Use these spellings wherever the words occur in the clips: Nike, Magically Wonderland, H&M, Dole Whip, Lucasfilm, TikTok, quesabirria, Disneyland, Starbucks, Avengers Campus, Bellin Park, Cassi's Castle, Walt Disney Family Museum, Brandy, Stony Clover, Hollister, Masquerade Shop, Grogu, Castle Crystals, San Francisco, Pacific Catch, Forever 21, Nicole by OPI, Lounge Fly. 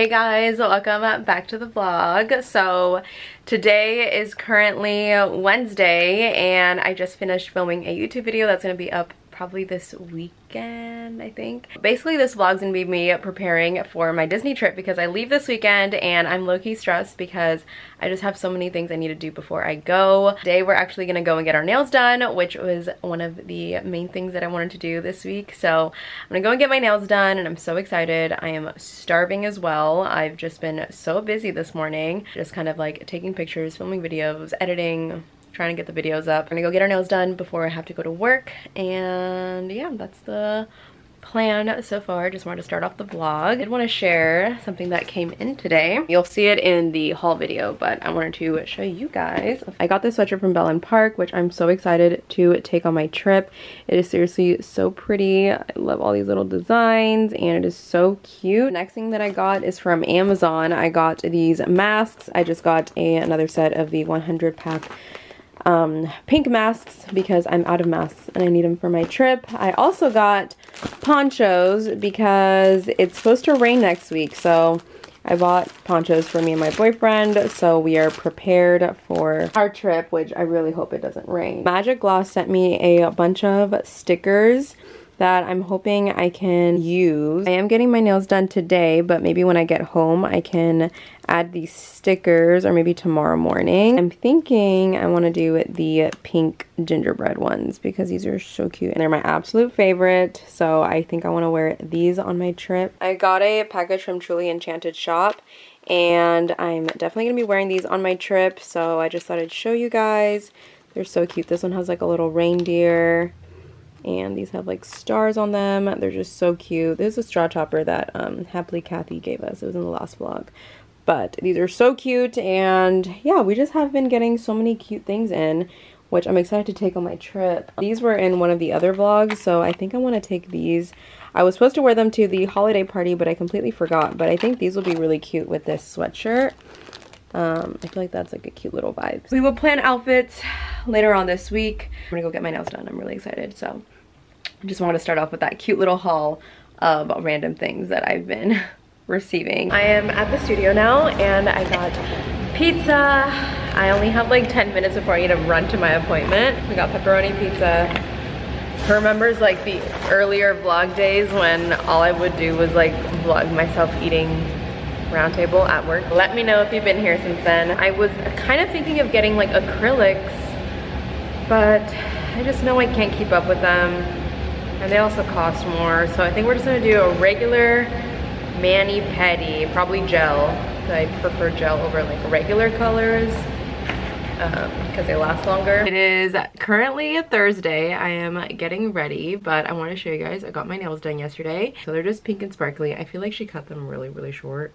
Hey guys, welcome back to the vlog. So today is currently Wednesday and I just finished filming a YouTube video that's going to be up probably this weekend, I think. Basically, this vlog's gonna be me preparing for my Disney trip because I leave this weekend and I'm low-key stressed because I just have so many things I need to do before I go. Today, we're actually gonna go and get our nails done, which was one of the main things that I wanted to do this week. So I'm gonna go and get my nails done and I'm so excited. I am starving as well. I've just been so busy this morning, just kind of like taking pictures, filming videos, editing, trying to get the videos up. We're gonna go get our nails done before I have to go to work, and yeah, that's the plan so far. I just wanted to start off the vlog. I did want to share something that came in today. You'll see it in the haul video, but I wanted to show you guys. I got this sweatshirt from Bellin Park, which I'm so excited to take on my trip. It is seriously so pretty. I love all these little designs and it is so cute. Next thing that I got is from Amazon. I got these masks. I just got another set of the 100 pack pink masks because I'm out of masks and I need them for my trip. I also got ponchos because it's supposed to rain next week, so I bought ponchos for me and my boyfriend, so we are prepared for our trip, which I really hope it doesn't rain. Magic Gloss sent me a bunch of stickers that I'm hoping I can use. I am getting my nails done today, but maybe when I get home I can add these stickers, or maybe tomorrow morning. I'm thinking I want to do the pink gingerbread ones because these are so cute and they're my absolute favorite, so I think I want to wear these on my trip. I got a package from Truly Enchanted Shop and I'm definitely gonna be wearing these on my trip, so I just thought I'd show you guys. They're so cute. This one has like a little reindeer and these have like stars on them. They're just so cute. This is a straw topper that Happily Kathy gave us. It was in the last vlog, but these are so cute. And yeah, we just have been getting so many cute things in, which I'm excited to take on my trip. These were in one of the other vlogs, so I think I want to take these. I was supposed to wear them to the holiday party, but I completely forgot, but I think these will be really cute with this sweatshirt. I feel like that's like a cute little vibe. We will plan outfits later on this week. I'm gonna go get my nails done. I'm really excited. So I just wanted to start off with that cute little haul of random things that I've been receiving. I am at the studio now and I got pizza. I only have like 10 minutes before I need to run to my appointment. We got pepperoni pizza. Who remembers like the earlier vlog days when all I would do was like vlog myself eating round table at work? Let me know if you've been here since then. I was kind of thinking of getting like acrylics, but I just know I can't keep up with them and they also cost more, so I think we're just gonna do a regular mani-pedi, probably gel, because I prefer gel over like regular colors because they last longer. It is currently Thursday. I am getting ready, but I want to show you guys, I got my nails done yesterday. So they're just pink and sparkly. I feel like she cut them really, really short.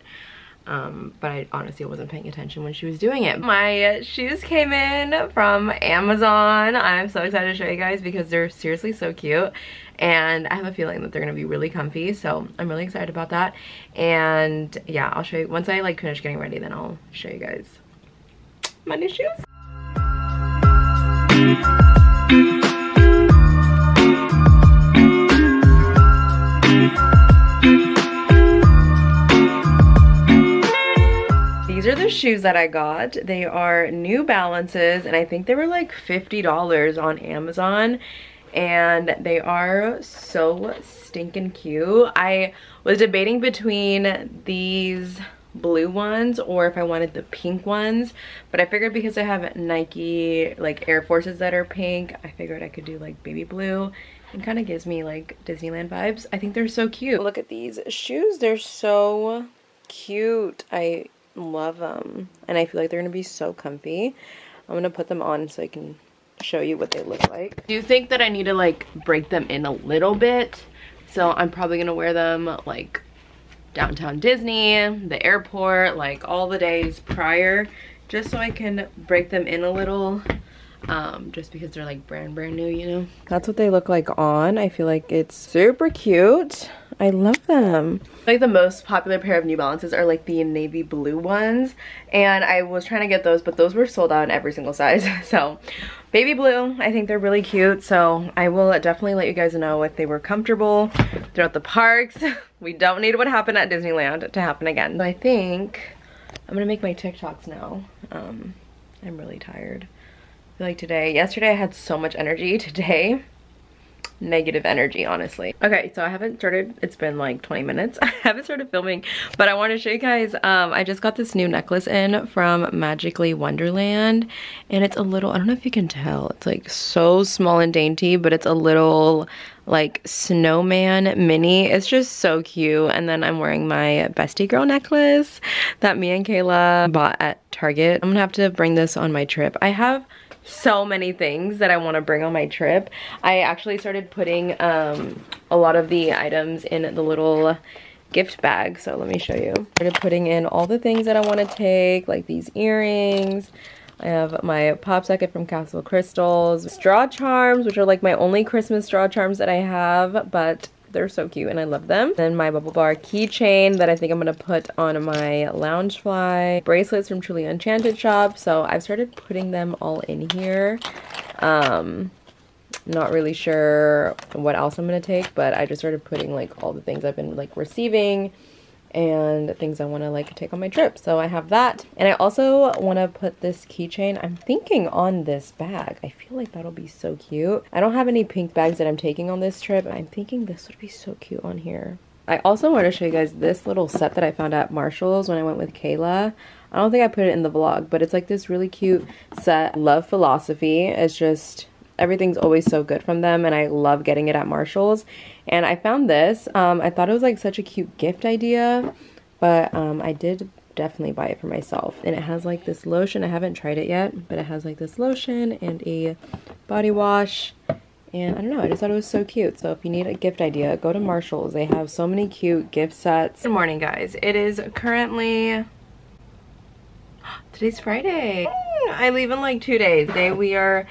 But I honestly wasn't paying attention when she was doing it. My shoes came in from Amazon. I'm so excited to show you guys because they're seriously so cute. And I have a feeling that they're gonna be really comfy, so I'm really excited about that. And yeah, I'll show you, once I like finish getting ready, then I'll show you guys my new shoes. These are the shoes that I got. They are New Balances and I think they were like $50 on Amazon, and they are so stinking cute. I was debating between these blue ones or if I wanted the pink ones, but I figured because I have Nike like Air Forces that are pink, I figured I could do like baby blue. It kind of gives me like Disneyland vibes. I think they're so cute. Look at these shoes. They're so cute. I love them and I feel like they're gonna be so comfy. I'm gonna put them on so I can show you what they look like. I do think that I need to like break them in a little bit, so I'm probably gonna wear them like downtown Disney, the airport, like all the days prior, just so I can break them in a little, just because they're like brand new, you know. That's what they look like on. I feel like it's super cute. I love them. Like the most popular pair of New Balances are like the navy blue ones, and I was trying to get those, but those were sold out in every single size. So baby blue, I think they're really cute, so I will definitely let you guys know if they were comfortable throughout the parks We don't need what happened at Disneyland to happen again. So I think I'm gonna make my TikToks now. I'm really tired. I feel like today, yesterday I had so much energy. Today, negative energy, honestly. Okay, so I haven't started, it's been like 20 minutes. I haven't started filming, but I want to show you guys, I just got this new necklace in from Magically Wonderland, and it's a little, I don't know if you can tell, it's like so small and dainty, but it's a little like snowman mini. It's just so cute. And then I'm wearing my bestie girl necklace that me and Kayla bought at Target. I'm gonna have to bring this on my trip. I have so many things that I want to bring on my trip. I actually started putting a lot of the items in the little gift bag, so let me show you. I started putting in all the things that I want to take, like these earrings. I have my pop socket from Castle Crystals, straw charms, which are like my only Christmas straw charms that I have, but they're so cute and I love them. Then my bubble bar keychain that I think I'm gonna put on my Lounge Fly. Bracelets from Truly Enchanted Shop. So I've started putting them all in here. Not really sure what else I'm gonna take, but I just started putting like all the things I've been like receiving and things I wanna like take on my trip. So I have that. And I also wanna put this keychain, I'm thinking, on this bag. I feel like that'll be so cute. I don't have any pink bags that I'm taking on this trip. I'm thinking this would be so cute on here. I also wanted to show you guys this little set that I found at Marshall's when I went with Kayla. I don't think I put it in the vlog, but it's like this really cute set. Love Philosophy. It's just, everything's always so good from them, and I love getting it at Marshall's. And I found this. I thought it was like such a cute gift idea, but I did definitely buy it for myself. And it has like this lotion. I haven't tried it yet, but it has like this lotion and a body wash. And I don't know, I just thought it was so cute. So if you need a gift idea, go to Marshall's. They have so many cute gift sets. Good morning, guys. It is currently... Today's Friday. I leave in like 2 days. Today we are...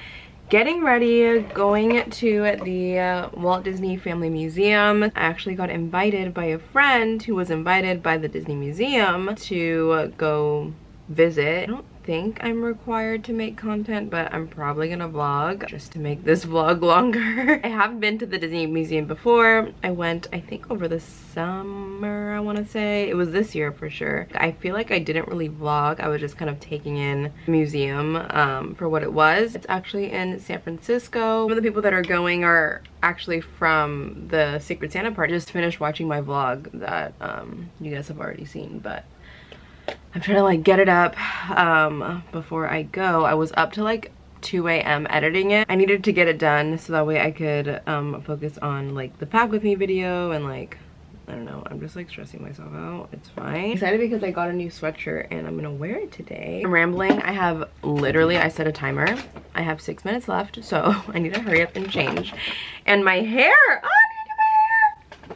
getting ready, going to the Walt Disney Family Museum. I actually got invited by a friend who was invited by the Disney Museum to go visit. I don't think I'm required to make content, but I'm probably gonna vlog just to make this vlog longer. I have been to the Disney Museum before. I went, I think, over the summer, I wanna say. It was this year for sure. I feel like I didn't really vlog. I was just kind of taking in the museum for what it was. It's actually in San Francisco. Some of the people that are going are actually from the Secret Santa part. I just finished watching my vlog that you guys have already seen, but I'm trying to like get it up before I go. I was up to like 2 a.m. editing it. I needed to get it done so that way I could focus on like the pack with me video and like, I don't know, I'm just like stressing myself out. It's fine. I'm excited because I got a new sweatshirt and I'm gonna wear it today. I'm rambling. I have literally, I set a timer. I have 6 minutes left, so I need to hurry up and change. And my hair, oh, I need to do my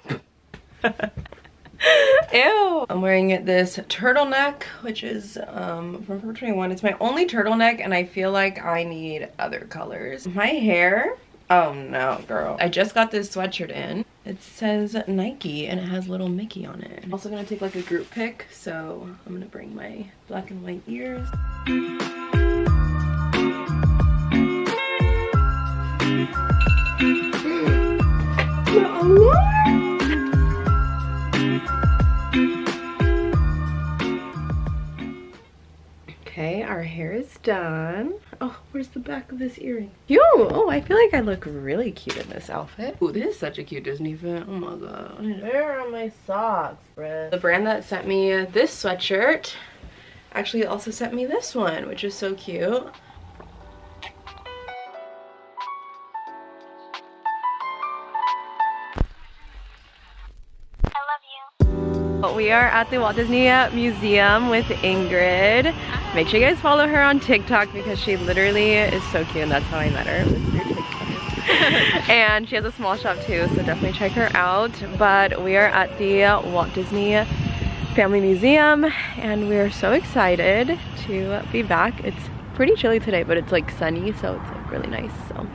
hair. Oh. Ew! I'm wearing this turtleneck, which is from Forever 21. It's my only turtleneck, and I feel like I need other colors. My hair? Oh no, girl. I just got this sweatshirt in. It says Nike, and it has little Mickey on it. I'm also gonna take like a group pic, so I'm gonna bring my black and white ears. Okay, our hair is done. Oh, where's the back of this earring? Yo, oh, I feel like I look really cute in this outfit. Ooh, this is such a cute Disney fit. Oh my god. Where are my socks, bruh? The brand that sent me this sweatshirt actually also sent me this one, which is so cute. We are at the Walt Disney Museum with Ingrid. Make sure you guys follow her on TikTok because she literally is so cute, and that's how I met her. And she has a small shop too, so definitely check her out. But we are at the Walt Disney Family Museum, and we are so excited to be back. It's pretty chilly today, but it's like sunny, so it's like really nice. So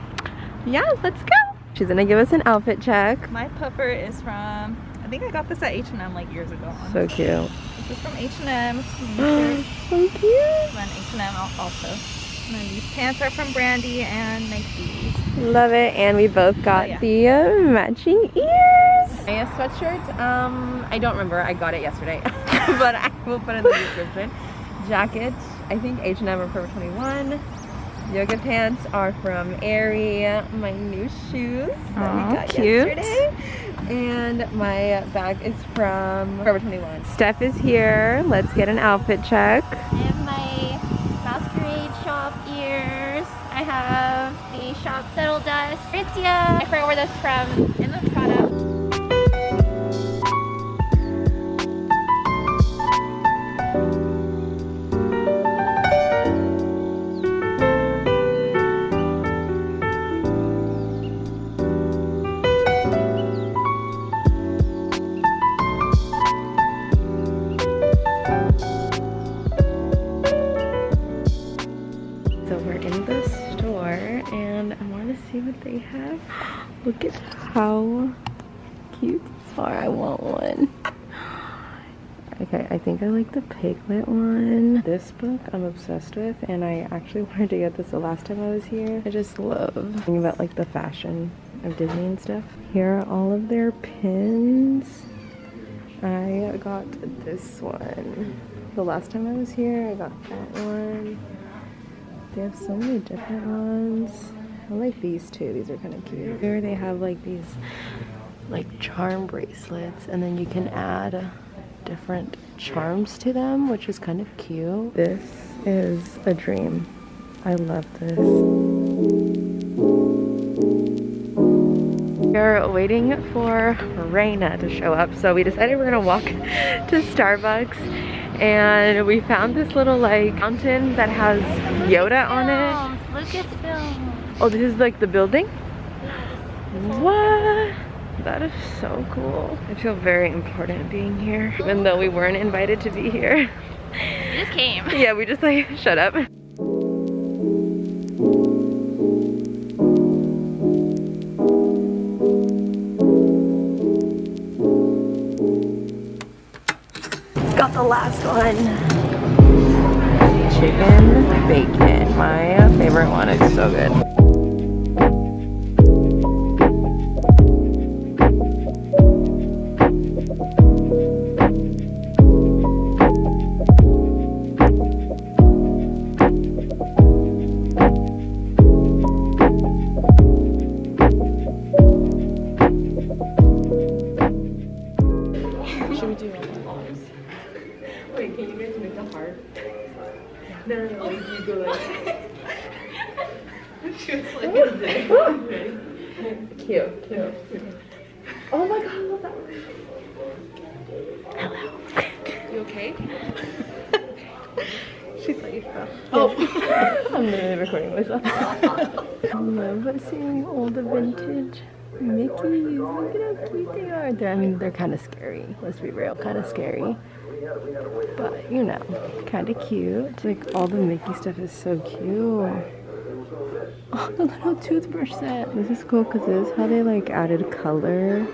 yeah, let's go. She's gonna give us an outfit check. My puffer is from, I think I got this at H&M like years ago. So cute. This is from H&M. So cute. And H&M also. And then these pants are from Brandy and Nike's. Love it. And we both got the matching ears. A sweatshirt. I don't remember. I got it yesterday, but I will put it in the description. Jacket, I think H&M or Forever 21. Yoga pants are from Aerie. My new shoes that we got yesterday. And my bag is from Forever 21. Steph is here. Let's get an outfit check. I have my Masquerade Shop ears. I have the Shop Settle Dust. Ritzia. I forgot where this from in the product. Look at how cute these are. I want one. Okay, I think I like the piglet one. This book I'm obsessed with, and I actually wanted to get this the last time I was here. I just love thinking about like the fashion of Disney and stuff. Here are all of their pins. I got this one. The last time I was here, I got that one. They have so many different ones. I like these too. These are kind of cute. Here they have like these like charm bracelets, and then you can add different charms to them, which is kind of cute. This is a dream. I love this. We are waiting for Raina to show up, so we decided we're gonna walk to Starbucks, and we found this little like fountain that has Yoda on it. Lucasfilm. Oh, this is like the building? What? That is so cool. I feel very important being here, even though we weren't invited to be here. We just came. Yeah, we just like, shut up. Got the last one. Chicken bacon, my favorite one. It's so good. Mickeys, look at how cute they are. I mean, they're kind of scary, let's be real, kind of scary, but you know, kind of cute. It's like all the Mickey stuff is so cute. Oh, the little toothbrush set. This is cool because this is how they like added color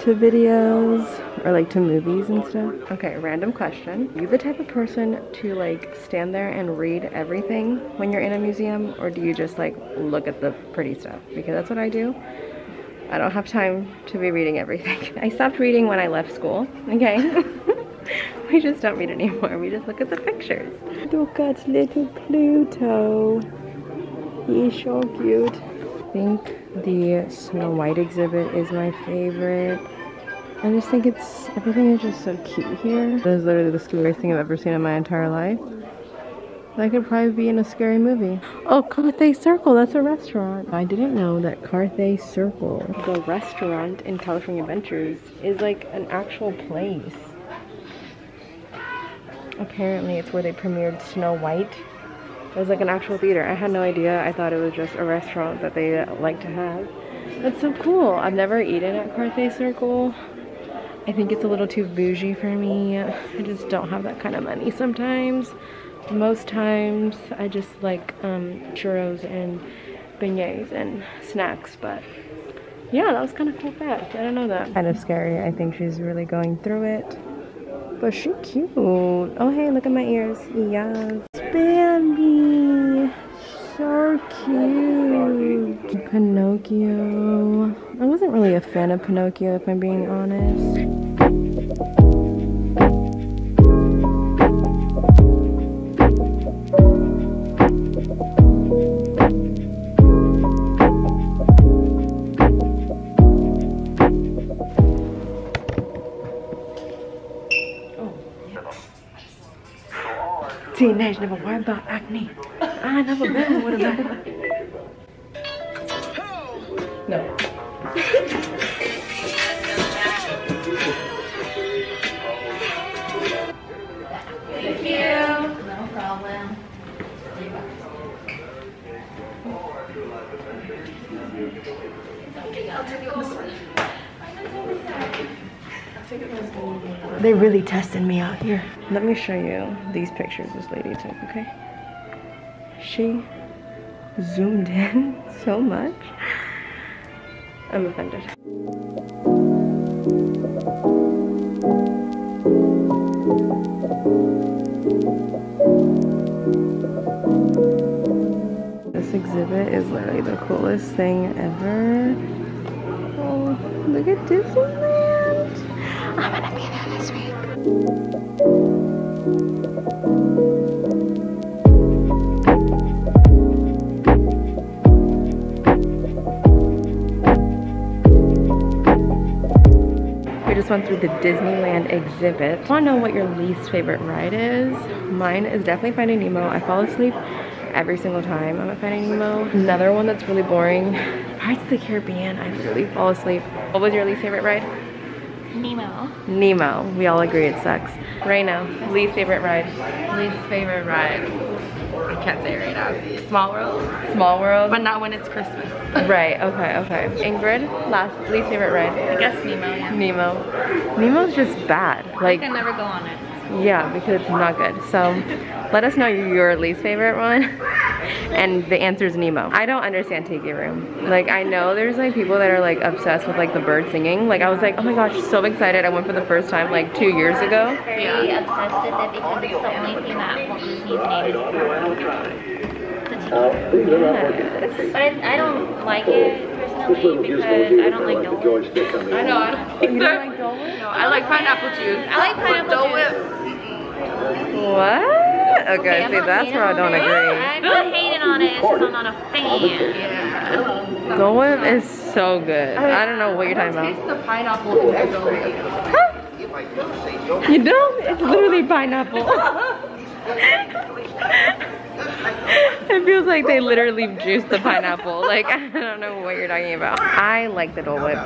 to videos or like to movies and stuff. Okay, random question. Are you the type of person to like stand there and read everything when you're in a museum, or do you just like look at the pretty stuff? Because that's what I do. I don't have time to be reading everything. I stopped reading when I left school, okay? We just don't read anymore. We just look at the pictures. Look at little Pluto. He's so cute. I think the Snow White exhibit is my favorite. I just think it's, everything is just so cute here. This is literally the scariest thing I've ever seen in my entire life. That could probably be in a scary movie. Oh, Carthay Circle, that's a restaurant. I didn't know that Carthay Circle, the restaurant in California Adventures, is like an actual place. Apparently it's where they premiered Snow White. It was like an actual theater. I had no idea. I thought it was just a restaurant that they like to have. That's so cool. I've never eaten at Carthay Circle. I think it's a little too bougie for me. I just don't have that kind of money sometimes. Most times I just like churros and beignets and snacks, but yeah, that was kind of cool fact. I don't know that. Kind of scary. I think she's really going through it, but she's cute. Oh hey, look at my ears. Yes, Bambi. so cute. Pinocchio. I wasn't really a fan of Pinocchio, if I'm being honest. Teenage never worried about acne. I never been worried about it. No. Thank you. No problem. They really tested me out here. Let me show you these pictures this lady took, okay? She zoomed in so much. I'm offended. This exhibit is literally the coolest thing ever. Oh, look at Disneyland. I'm gonna be there this week. Went through the Disneyland exhibit. I want to know what your least favorite ride is. Mine is definitely Finding Nemo. I fall asleep every single time I'm at Finding Nemo. Another one that's really boring, Pirates of the Caribbean. I really fall asleep. What was your least favorite ride? Nemo. Nemo. We all agree it sucks. Right now, least favorite ride. Least favorite ride. I can't say right now. Small World. Small World. But not when it's Christmas. Right, okay, okay. Ingrid, last, least favorite ride. I guess Nemo, yeah. Nemo. Nemo's just bad. Like, I can never go on it. Yeah, because it's not good. So let us know your least favorite one. And the answer is Nemo. I don't understand Tiki Room. Like, I know there's like people that are like obsessed with like the bird singing. Like, I was like, oh my gosh, so excited. I went for the first time like 2 years ago. Very obsessed with it because it's the only thing that won't be But I don't like it personally because I don't like Dole Whip. I know, I don't like Dole Whip? No, I like pineapple juice. I like pineapple Dole Whip. What? Okay, see, that's where I don't agree. I'm not hating on it, because I'm not a fan. Yeah. Dole Whip is so good. I don't know what you're talking about. Taste the pineapple in the Dole Whip. Huh? You don't? It's literally pineapple. It feels like they literally juiced the pineapple. Like, I don't know what you're talking about. I like the Dole Whip.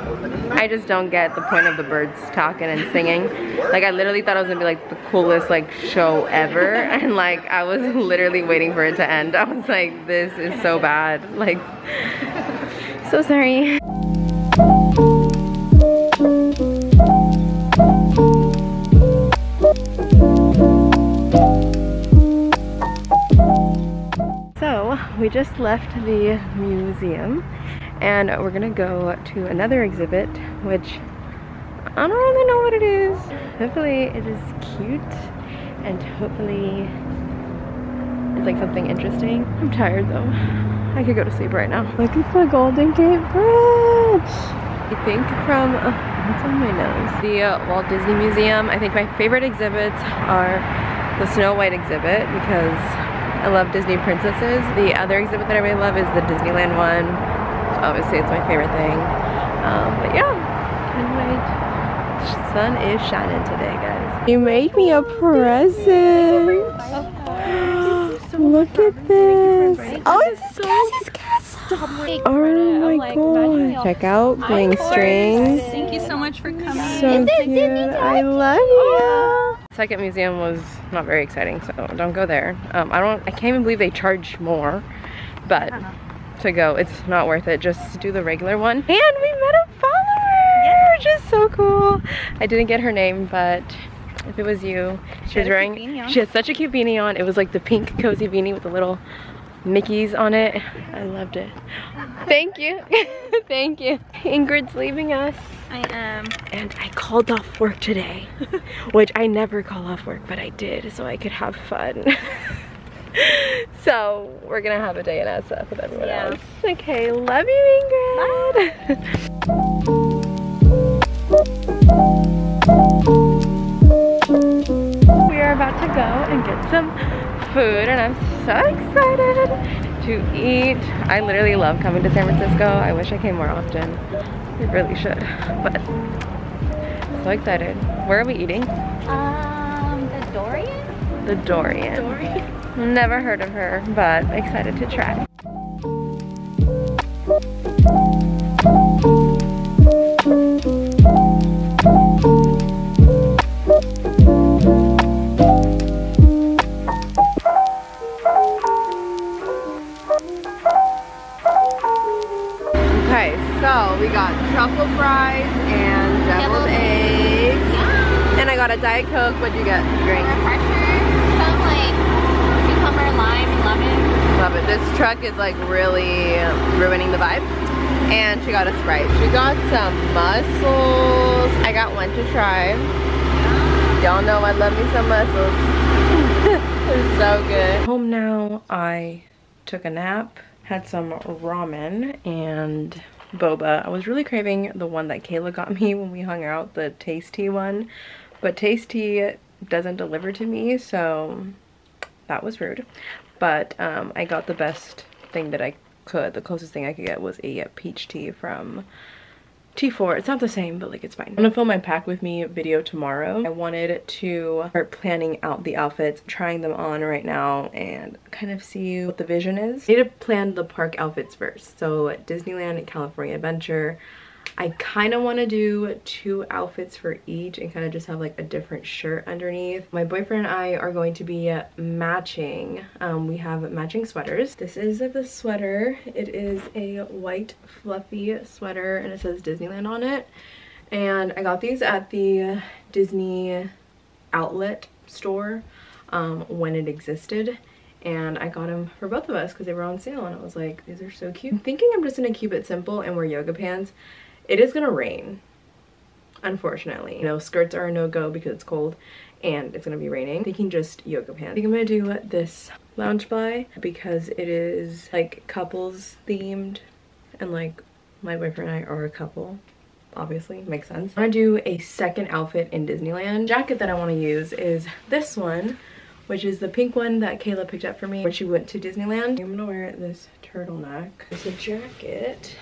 I just don't get the point of the birds talking and singing. Like, I literally thought it was gonna be like the coolest like show ever, and like I was literally waiting for it to end. I was like, this is so bad. Like, so sorry. We just left the museum and we're gonna go to another exhibit, which I don't really know what it is. Hopefully it is cute and hopefully it's like something interesting. I'm tired though. I could go to sleep right now. Look at the Golden Gate Bridge. I think from, what's on my nose? The Walt Disney Museum. I think my favorite exhibits are the Snow White exhibit because I love Disney princesses. The other exhibit that I really love is the Disneyland one. Obviously, it's my favorite thing. But yeah, can't wait. The sun is shining today, guys. You made me a present. So look at this. Oh, it's Cassi's Castle. Oh my god. Check out Bling Strings. Thank you so much for coming. So cute. I love you. Second museum was not very exciting, so don't go there. I can't even believe they charge more, but to go, it's not worth it. Just do the regular one. And we met a follower, which is so cool. I didn't get her name, but if it was you, she was wearing, she had such a cute beanie on. It was like the pink cozy beanie with the little Mickey's on it. I loved it. Thank you. Thank you. Ingrid's leaving us. I am. And I called off work today, which I never call off work, but I did so I could have fun. So we're gonna have a day in SF with everyone else. Okay, love you, Ingrid. Bye. We are about to go and get some food, and I'm so excited to eat. I literally love coming to San Francisco. I wish I came more often. I really should, but so excited. Where are we eating? The Dorian? The Dorian. Dorian? Never heard of her, but excited to try. So we got truffle fries and deviled eggs. Yeah. And I got a Diet Coke. What'd you get? Drink. Refresher, some like cucumber, lime, lemon. Love it. This truck is like really ruining the vibe. And she got a Sprite. She got some mussels. I got one to try. Y'all know I love me some mussels. They're so good. Home now. I took a nap, had some ramen and boba. I was really craving the one that Kayla got me when we hung out, the Tasty one, but Tasty doesn't deliver to me, so that was rude. But I got the best thing that I could. The closest thing I could get was a peach tea from T4. It's not the same, but like it's fine. I'm gonna film my pack with me video tomorrow. I wanted to start planning out the outfits, trying them on right now, and kind of see what the vision is. I need to plan the park outfits first. So at Disneyland and California Adventure, I kind of want to do 2 outfits for each and kind of just have like a different shirt underneath. My boyfriend and I are going to be matching. We have matching sweaters. This is the sweater. It is a white fluffy sweater and it says Disneyland on it. And I got these at the Disney outlet store when it existed. And I got them for both of us because they were on sale and I was like, these are so cute. I'm thinking I'm just going to keep it simple and wear yoga pants. It is gonna rain, unfortunately. You know, skirts are a no-go because it's cold and it's gonna be raining. I'm thinking just yoga pants. I think I'm gonna do this Lounge Fly because it is like couples themed and like my boyfriend and I are a couple, obviously, makes sense. I wanna do a second outfit in Disneyland. The jacket that I wanna use is this one, which is the pink one that Kayla picked up for me when she went to Disneyland. I'm gonna wear this turtleneck. It's a jacket.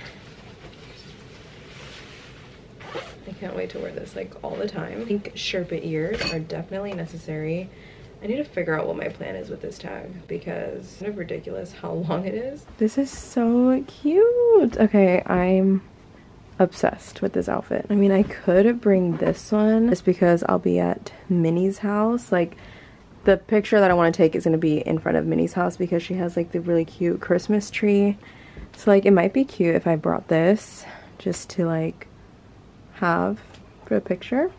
I can't wait to wear this like all the time. Pink Sherpa ears are definitely necessary. I need to figure out what my plan is with this tag because it's kind of ridiculous how long it is. This is so cute. Okay, I'm obsessed with this outfit. I mean, I could bring this one just because I'll be at Minnie's house. Like the picture that I want to take is going to be in front of Minnie's house because she has like the really cute Christmas tree. So like it might be cute if I brought this just to like have for a picture.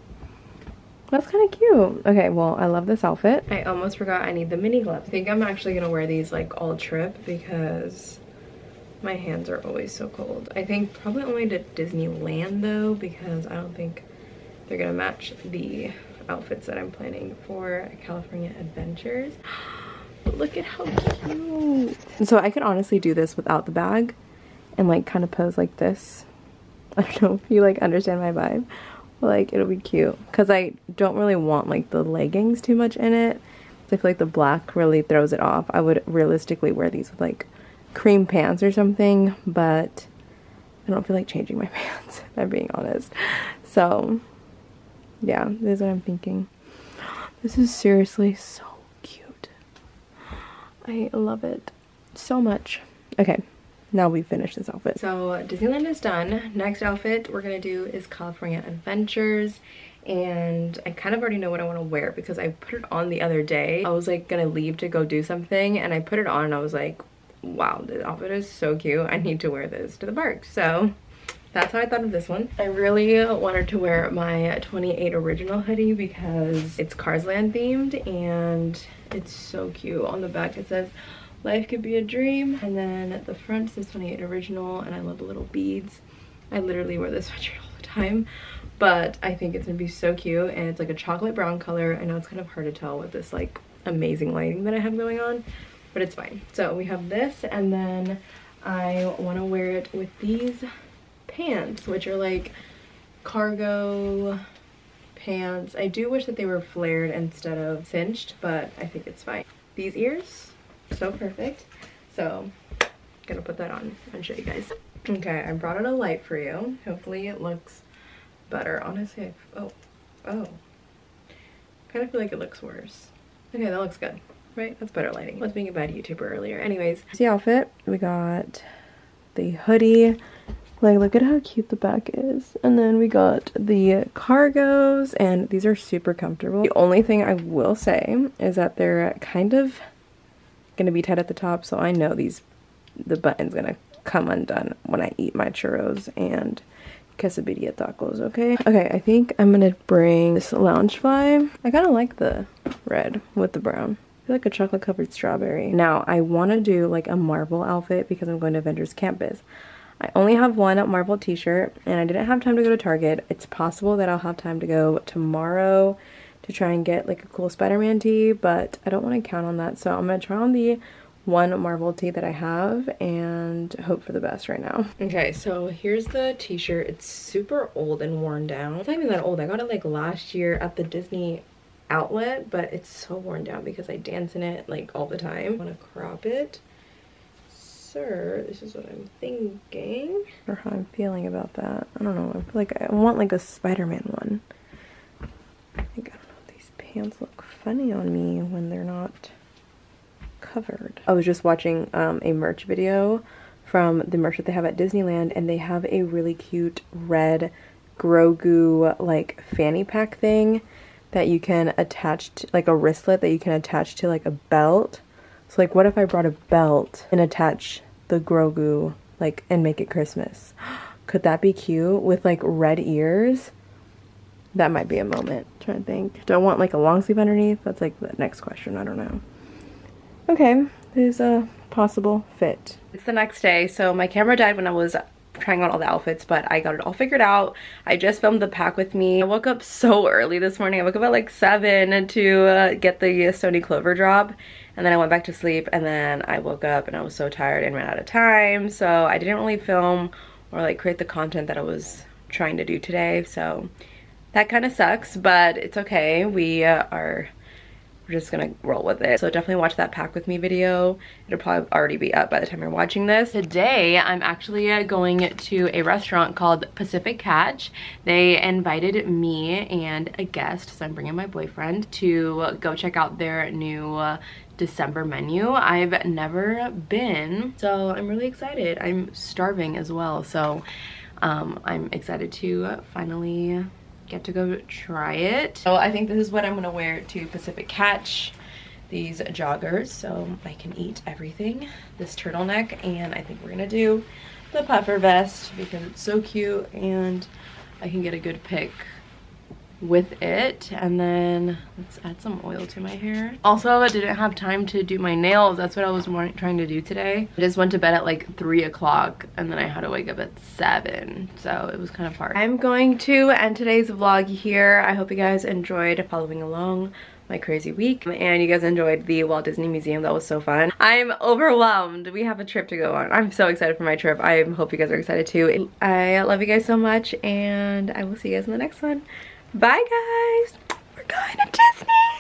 That's kind of cute. Okay, well, I love this outfit. I almost forgot I need the mini gloves. I think I'm actually gonna wear these like all trip because my hands are always so cold. I think probably only to Disneyland though because I don't think they're gonna match the outfits that I'm planning for California Adventures. Look at how cute. So I could honestly do this without the bag and like kind of pose like this. I don't know if you like understand my vibe, but like it'll be cute because I don't really want like the leggings too much in it. I feel like the black really throws it off. I would realistically wear these with like cream pants or something, but I don't feel like changing my pants if I'm being honest. So yeah, this is what I'm thinking. This is seriously so cute. I love it so much. Okay, now we finished this outfit. So Disneyland is done. Next outfit we're gonna do is California Adventures. And I kind of already know what I wanna wear because I put it on the other day. I was like gonna leave to go do something and I put it on and I was like, wow, this outfit is so cute. I need to wear this to the park. So that's how I thought of this one. I really wanted to wear my 28 original hoodie because it's Cars Land themed and it's so cute. On the back it says, "Life could be a dream," and then at the front says 28 original, and I love the little beads. I literally wear this sweatshirt all the time, but I think it's gonna be so cute, and it's like a chocolate brown color. I know it's kind of hard to tell with this like amazing lighting that I have going on, but it's fine. So we have this, and then I want to wear it with these pants, which are like cargo pants. I do wish that they were flared instead of cinched, but I think it's fine. These ears, so perfect. So I'm gonna put that on and show you guys. Okay, I brought in a light for you. Hopefully it looks better. Honestly, oh, I kind of feel like it looks worse. Okay, that looks good, right? That's better lighting. I was being a bad YouTuber earlier. Anyways, here's the outfit. We got the hoodie. Like, look at how cute the back is. And then we got the cargos, and these are super comfortable. The only thing I will say is that they're kind of gonna be tight at the top, so I know the button's gonna come undone when I eat my churros and quesabirria tacos, okay? Okay, I think I'm gonna bring this Lounge Fly. I kinda like the red with the brown. I feel like a chocolate covered strawberry. Now, I wanna do like a Marvel outfit because I'm going to Avengers Campus. I only have one Marvel t-shirt, and I didn't have time to go to Target. It's possible that I'll have time to go tomorrow to try and get like a cool Spider-Man tee, but I don't want to count on that, so I'm going to try on the one Marvel tee that I have and hope for the best right now. Okay, so here's the t-shirt. It's super old and worn down. It's not even that old. I got it like last year at the Disney outlet, but it's so worn down because I dance in it like all the time. I want to crop it. This is what I'm thinking. Or how I'm feeling about that. I don't know. I feel like I want like a Spider-Man one. I think, I don't know, these pants look funny on me when they're not covered. I was just watching a merch video from the merch that they have at Disneyland, and they have a really cute red Grogu like fanny pack thing that you can attach to, like a wristlet that you can attach to like a belt. So like, what if I brought a belt and attach the Grogu, like, and make it Christmas? Could that be cute with like red ears? That might be a moment. I'm trying to think. Do I want like a long sleeve underneath? That's like the next question. I don't know. Okay, there's a possible fit. It's the next day, so my camera died when I was trying on all the outfits, but I got it all figured out. I just filmed the pack with me. I woke up so early this morning. I woke up at like 7 to get the Stony Clover drop, and then I went back to sleep, and then I woke up and I was so tired and ran out of time, so I didn't really film or like create the content that I was trying to do today, so that kind of sucks, but it's okay. We're just gonna roll with it. So definitely watch that pack with me video. It'll probably already be up by the time you're watching this. Today, I'm actually going to a restaurant called Pacific Catch. They invited me and a guest, so I'm bringing my boyfriend, to go check out their new December menu. I've never been, so I'm really excited. I'm starving as well, so I'm excited to finally get to go try it. So I think this is what I'm gonna wear to Pacific Catch, these joggers, so I can eat everything, this turtleneck, and I think we're gonna do the puffer vest because it's so cute and I can get a good pic with it. And then let's add some oil to my hair. Also, I didn't have time to do my nails. That's what I was trying to do today. I just went to bed at like 3 o'clock, and then I had to wake up at 7, so it was kind of hard. I'm going to end today's vlog here. I hope you guys enjoyed following along my crazy week, and you guys enjoyed the Walt Disney Museum. That was so fun. I'm overwhelmed. We have a trip to go on. I'm so excited for my trip. I hope you guys are excited too. I love you guys so much, and I will see you guys in the next one. Bye guys, we're going to Disney!